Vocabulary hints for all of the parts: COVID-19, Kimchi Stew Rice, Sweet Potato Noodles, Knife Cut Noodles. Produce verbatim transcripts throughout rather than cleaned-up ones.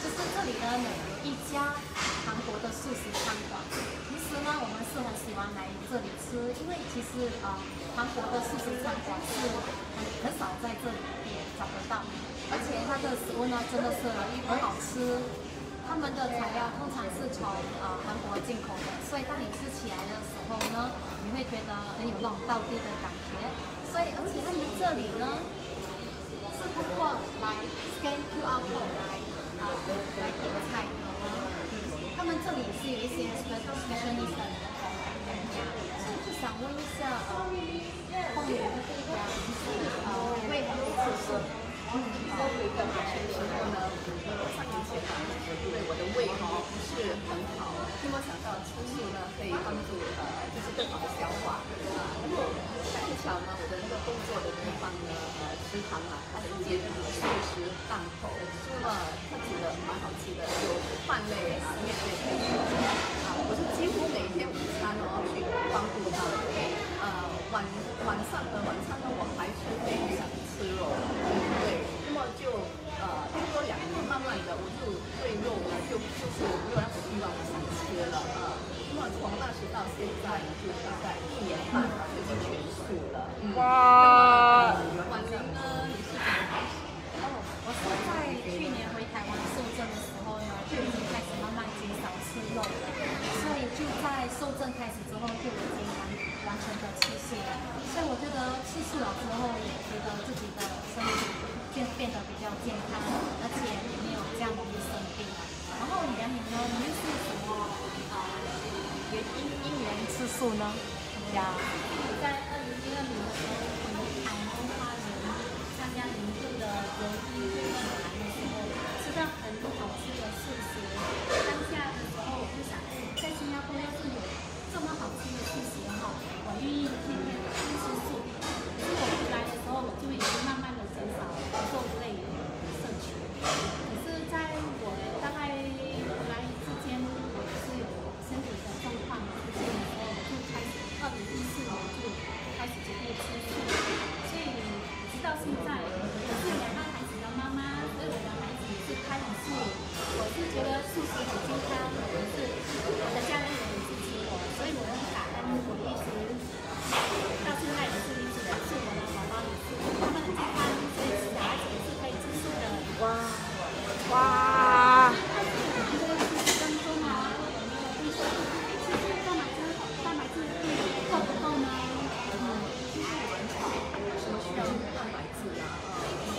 就是这里呢有一家韩国的素食餐馆。平时呢，我们是很喜欢来这里吃，因为其实啊、呃，韩国的素食餐馆是很很少在这里也找得到，而且它的食物呢真的是很好吃。他们的材料通常是从呃韩国进口的，所以当你吃起来的时候呢，你会觉得很有那种道地的感觉。所以而且他们这里呢，是通过来 scan Q R code 来。 来点菜，他们这里是有一些 specialist 的，所以就想问一下，呃，后面的这家呃为何如此？作为一个马来西亚呢，我上一次来对我的胃哈不是很好，没有想到吃素呢可以帮助呃就是更好的消化啊。然后恰巧呢，我的那个工作的地方呢，呃，食堂啊，它是接这个素食档口，那么。 蛮好吃的，有饭类啊、面类可以吃啊。我是几乎每天午餐哦去光顾它，呃晚晚上的晚餐呢我还是会想吃肉，对，那么就呃经过两年，慢慢的我就对肉呢就就是没有那种欲望不想吃了啊。那么从那时到现在呢，就大概一年半吧，已经全素了。嗯、哇！婉玲呢，你是怎么开始？哦，我是在去年回台湾。 就已经开始慢慢减少吃肉了，所以就在受证开始之后就已经完全的吃素了。所以我觉得吃素了之后，也觉得自己的身体变变得比较健康，而且也没有这样容易生病。然后杨明呢，你是什么呃原因因缘吃素呢？呀，在二零一二年的时候，我们台湾花莲参加民宿的国际运动会的时候，吃到很多好吃的。 当下的时候，我就想，在新加坡要是有这么好吃的素食哈，我愿意天天吃素。所以我回来的时候，我就已经慢慢的减少肉类的摄取。可是，在我大概回来之间，我是有身体的状况出现的时候，我就开始二零一四年就开始决定吃素，所以直到现在，我是两个孩子的妈妈，所以我的孩子也是开了素。 我是觉得素食很健康，我是我的家人也很支持我，所以我很感恩我一直到现在也是一直支持我的宝宝，也是他们很健康，所以小孩子也是可以吃素的。哇哇！这个素食当中啊，有没有对说吃素蛋白质蛋白质够不够呢？嗯，其实我们什么需要蛋白质啊？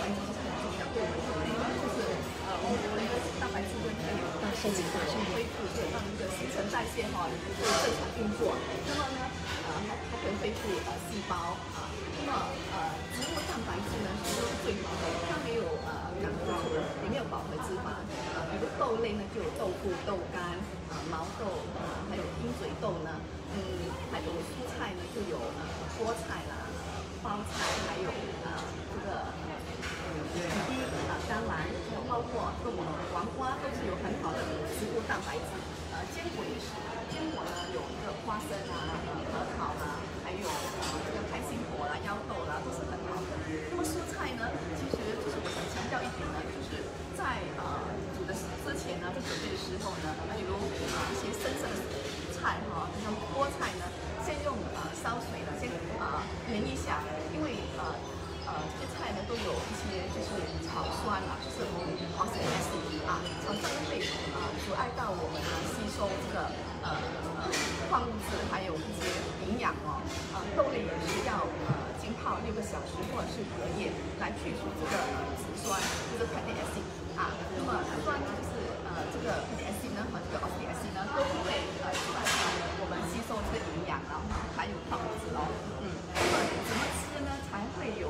蛋白质是很重要，对我们人类就是呃我们人类。 蛋白质问题，让身体马上恢复，就让那个新陈代谢哈能够正常运作。那么呢，呃，它可以恢复呃细胞啊。那么呃，植物蛋白质呢是最好的，它没有呃感光，也没有饱和脂肪。呃，比如豆类呢就有豆腐、豆干啊、毛豆啊，还有鹰嘴豆呢。嗯，还有蔬菜呢就有呃菠菜啦、包菜，还有呃这个。 嗯，啊，当然，包括各种黄瓜都是有很好的植物蛋白质。呃，坚果也是，坚果呢有一个花生啊、呃、核桃啊，还有呃这个开心果啦、腰豆啦，都是很好的。那么蔬菜呢，其实就是我想强调一点呢，就是在呃煮的之前呢，在准备的时候呢，那有啊一些生生的菜哈，像菠菜呢，先用呃烧水呢，先啊焖一下，因为呃。 呃，这些菜呢都有一些就是草酸啊，就是我们黄色 S 啊，草酸会啊阻碍到我们啊吸收这个呃矿物质，还有一些营养哦。呃，豆类也是要呃浸泡六个小时或者是隔夜来去除这个植酸，这个 fatty acid 啊。那么酸呢就是呃这个 fatty acid 呢和这个 oxalic acid 呢都会呃阻碍到我们吸收这个营养啊，还有矿物质哦。嗯，那么怎么吃呢才会有？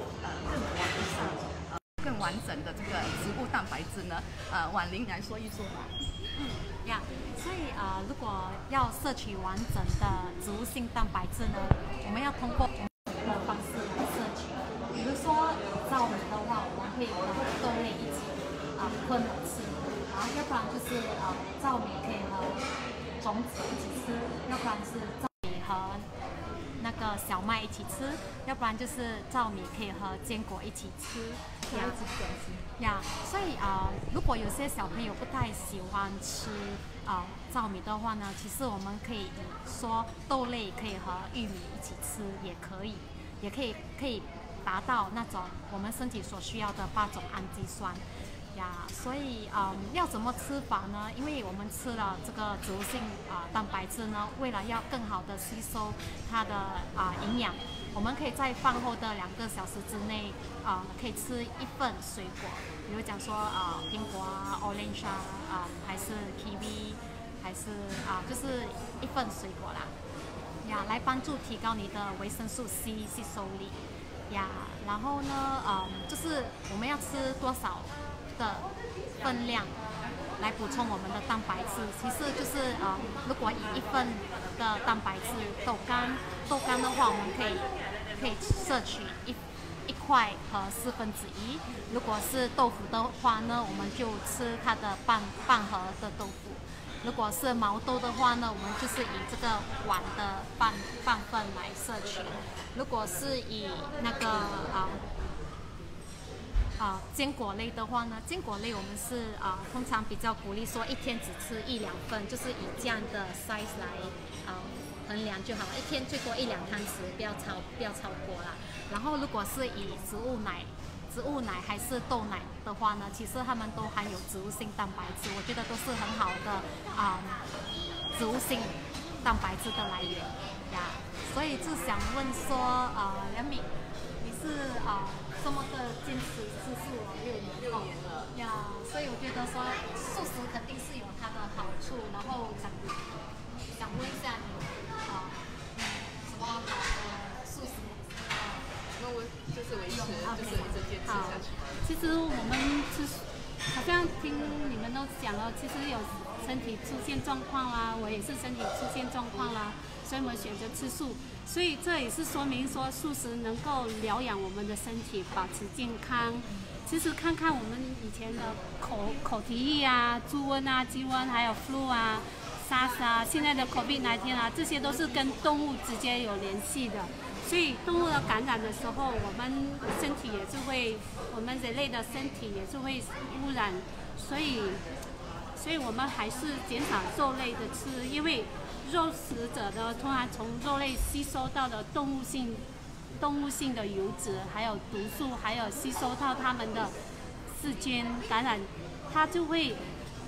完整的这个植物蛋白质呢，呃，婉玲来说一说吧。嗯呀， yeah, 所以呃，如果要摄取完整的植物性蛋白质呢，我们要通过不同的方式来摄取。比如说，糙米的话，我们会和豆类一起啊混着吃，然后要不然就是呃，糙米可以和种子一起吃，要不然是糙米和那个小麦一起吃，要不然就是糙米可以和坚果一起吃。这样子呀，所以啊、呃，如果有些小朋友不太喜欢吃啊、呃、糙米的话呢，其实我们可以说豆类可以和玉米一起吃，也可以，也可以可以达到那种我们身体所需要的八种氨基酸。 呀， yeah, 所以嗯，要怎么吃法呢？因为我们吃了这个植物性啊、呃、蛋白质呢，为了要更好的吸收它的啊、呃、营养，我们可以在饭后的两个小时之内啊、呃，可以吃一份水果，比如讲说啊、呃、苹果啊、orange 啊、呃，还是 kiwi， 还是啊、呃，就是一份水果啦，呀、yeah, ，来帮助提高你的维生素 C 吸收力，呀、yeah, ，然后呢，嗯、呃，就是我们要吃多少 的分量来补充我们的蛋白质，其实就是呃，如果以一份的蛋白质豆干豆干的话，我们可以可以摄取一一块和四分之一。如果是豆腐的话呢，我们就吃它的半半盒的豆腐；如果是毛豆的话呢，我们就是以这个碗的半半份来摄取；如果是以那个啊。呃 啊、呃，坚果类的话呢，坚果类我们是啊、呃，通常比较鼓励说一天只吃一两份，就是以这样的 size 来啊、呃、衡量就好了，一天最多一两汤匙，不要超不要超过啦。然后如果是以植物奶、植物奶还是豆奶的话呢，其实它们都含有植物性蛋白质，我觉得都是很好的啊、呃、植物性蛋白质的来源呀。所以就想问说啊、呃，梁敏，你是啊？呃 这么的坚持吃素了六年，六年了呀， yeah, 所以我觉得说素食肯定是有它的好处。然后想想问一下你啊，什么好的素食？那我就是维持，就是一直坚持下去。其实我们吃，好像听你们都讲了，其实有身体出现状况啦，我也是身体出现状况啦。 所以我们选择吃素，所以这也是说明说素食能够疗养我们的身体，保持健康。其实看看我们以前的口口蹄疫啊、猪瘟啊、鸡瘟，还有 flu 啊、SARS 啊，现在的 COVID 十九 啊，这些都是跟动物直接有联系的。所以动物的感染的时候，我们身体也是会，我们人类的身体也是会污染。所以，所以我们还是减少肉类的吃，因为 肉食者呢，通常从肉类吸收到的动物性、动物性的油脂，还有毒素，还有吸收到他们的细菌感染，它就会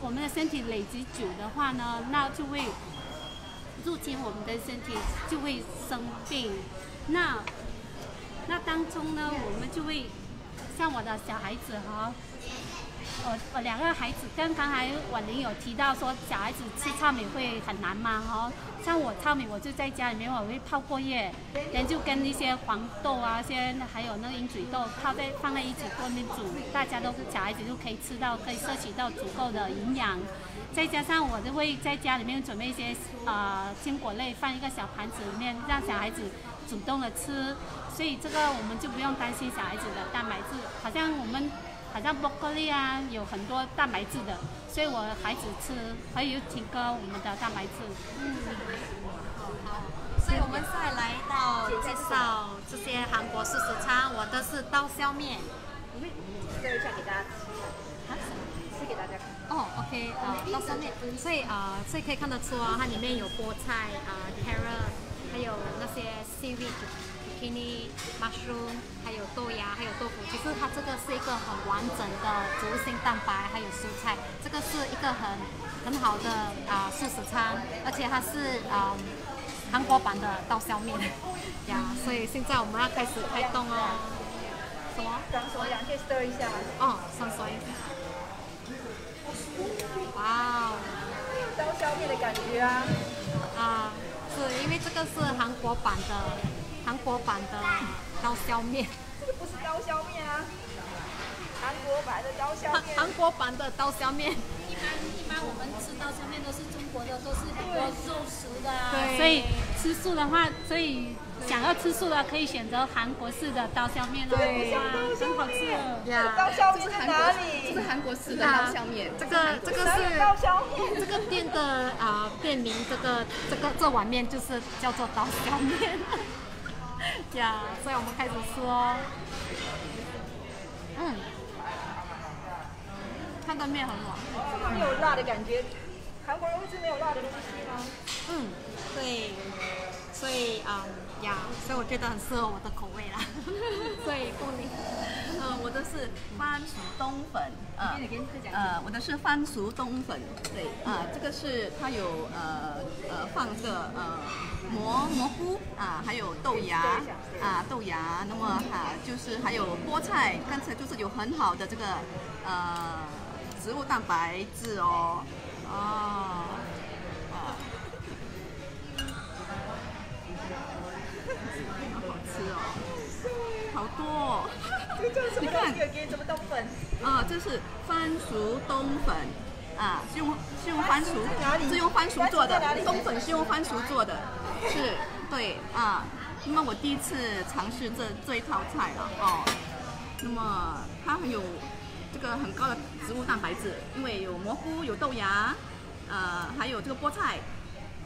我们的身体累积久的话呢，那就会入侵我们的身体，就会生病。那那当中呢，我们就会像我的小孩子哈、哦。 我我两个孩子，刚刚才婉玲有提到说，小孩子吃糙米会很难嘛，哈、哦。像我糙米，我就在家里面我会泡过夜，然后就跟一些黄豆啊，些还有那个鹰嘴豆泡在放在一起过面煮，大家都小孩子就可以吃到，可以摄取到足够的营养。再加上我就会在家里面准备一些呃坚果类，放一个小盘子里面，让小孩子主动的吃，所以这个我们就不用担心小孩子的蛋白质，好像我们。 好像 broccoli 啊，有很多蛋白质的，所以我孩子吃可以提高我们的蛋白质。嗯，好，所以我们再来到介绍这些韩国素食餐，我的是刀削面。我们做一下给大家吃，啊，吃给大家看。哦 ，OK， 啊、呃，刀削面，所以啊、呃，所以可以看得出啊，它里面有菠菜啊、呃、carrot， 还有那些 seaweed。 zucchini、mushroom， 还有豆芽，还有豆腐。其实它这个是一个很完整的植物性蛋白，还有蔬菜。这个是一个很很好的啊、呃、素食餐，而且它是啊、呃、韩国版的刀削面呀。所以现在我们要开始开动哦。什么？双手两下stir一下。哦，双手一下。哇哦！刀削面的感觉啊。啊、呃，是因为这个是韩国版的。 韩国版的刀削面，这个不是刀削面啊，韩国版的刀削面，韩国版的刀削面。一般一般我们吃刀削面都是中国的，都是很多肉食的啊。所以吃素的话，所以想要吃素的可以选择韩国式的刀削面喽。对，很好吃的。刀削面在哪里？这是韩国式的刀削面。这个这个是刀削面，这个店的啊店名，这个这个这碗面就是叫做刀削面。呀，所以我们开始说，嗯，它的面很软，这么没有辣的感觉。韩国人会吃没有辣的东西吗？嗯，对，所以啊、嗯、呀，所以我觉得很适合我的口味啦。所以过年，呃，我的是番薯冬粉，呃，呃，我的是番薯冬粉，对，啊、呃，这个是它有呃呃放着呃蘑蘑菇啊、呃，还有豆芽啊、呃、豆芽，那么哈、呃、就是还有菠菜，刚才就是有很好的这个呃植物蛋白质哦。 哦，啊，好吃哦，好多、哦。你看，给你怎么冬粉？啊、呃，这是番薯冬粉啊，是用是用番薯，是用番薯做的，冬粉是用番薯做的，是，对啊。那么我第一次尝试这这一套菜了哦，那么它很有。 这个很高的植物蛋白质，因为有蘑菇、有豆芽，呃，还有这个菠菜。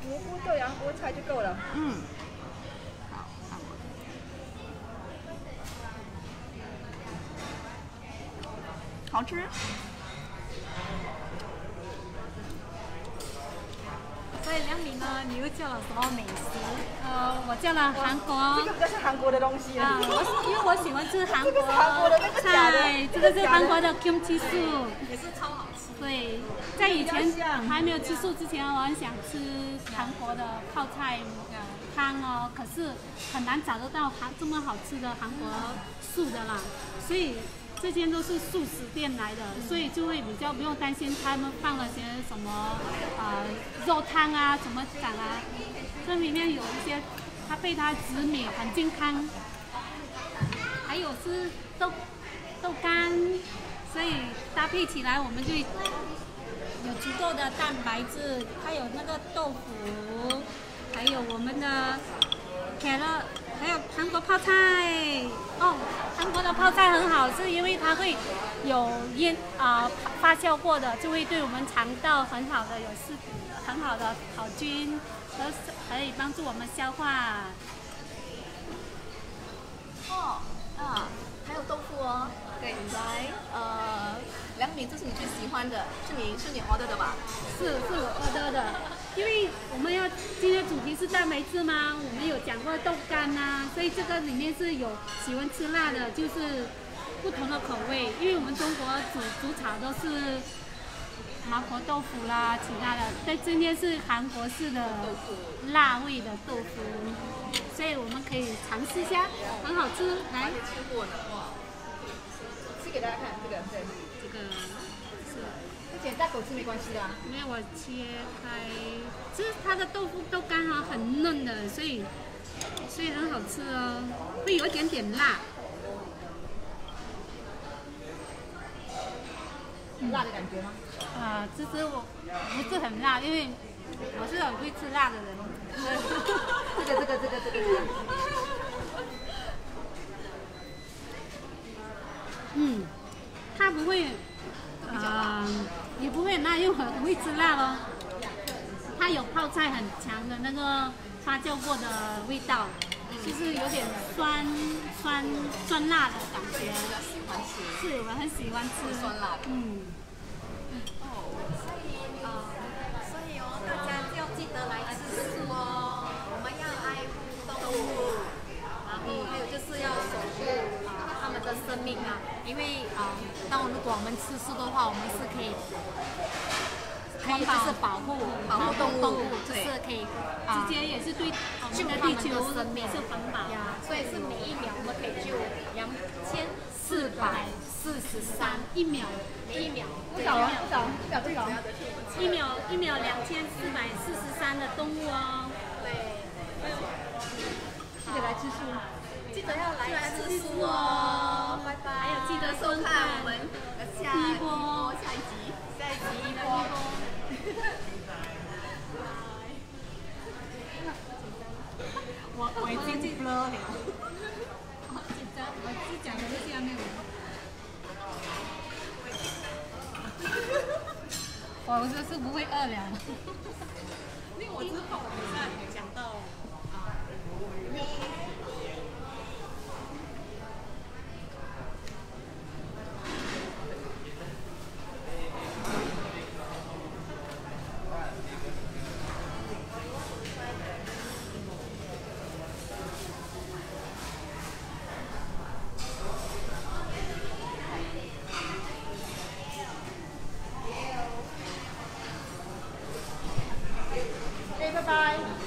蘑菇、豆芽、菠菜就够了。嗯。好，看我。好吃。所以梁敏呢，你又叫了什么美食？呃，我叫了韩国。这个就是韩国的东西啊。我因为我喜欢吃韩国菜，这个是韩国的 kimchi soup， 也是超好吃。对，在以前还没有吃素之前，我很想吃韩国的泡菜汤哦，可是很难找得到韩这么好吃的韩国素的啦，所以。 这些都是素食店来的，所以就会比较不用担心他们放了些什么啊、呃、肉汤啊、什么酱啊，这里面有一些它被它紫米很健康，还有是豆豆干，所以搭配起来我们就有足够的蛋白质，还有那个豆腐，还有我们的茄子。 还有韩国泡菜哦，韩国的泡菜很好，是因为它会有腌啊、呃、发酵过的，就会对我们肠道很好的有是很好的好菌，和可以帮助我们消化。哦，啊，还有豆腐哦，对，来，呃，梁敏，这是你最喜欢的，是你是你 order 的吧？是是我 order 的。 因为我们要今天主题是蛋白质嘛，我们有讲过豆干呐、啊，所以这个里面是有喜欢吃辣的，就是不同的口味。因为我们中国主主炒都是麻婆豆腐啦，其他的，但今天是韩国式的辣味的豆腐，所以我们可以尝试一下，很好吃。来，吃过的哇，吃给大家看这个，对，这个是。 姐大口吃没关系的、啊，因为我切开，就是它的豆腐豆干哈、啊、很嫩的，所以所以很好吃哦，会有一点点辣，嗯、辣的感觉吗？啊、呃，其实我不是很辣，因为我是很会吃辣的人。这个这个这个这个。这个、嗯，它不会。 啊、嗯，也不会辣，因为我会吃辣咯。它有泡菜很强的那个发酵过的味道，就是有点酸酸酸辣的感觉。是，我很喜欢吃酸辣的。嗯。哦，所以呃，所以哦，大家要记得来吃素哦。我们要爱护动物，然后还有就是要守护啊它们的生命啊，因为啊。呃 那如果我们吃素的话，我们是可以，可以就是保护保护动物，就是可以直接也是对我们的地球生命是环保呀，所以是每一秒我们可以救两千四百四十三一秒，一秒不少不少不少不少，一秒一秒两千四百四十三的动物哦，对，记得来吃素，记得要来吃素哦。 拜拜！还有记得收看我们下一波，下一集，下一集一波。我我已经记不了。好紧张，我只讲了这些内容。我这是不会饿了。因为我之后我们讲到啊。拜。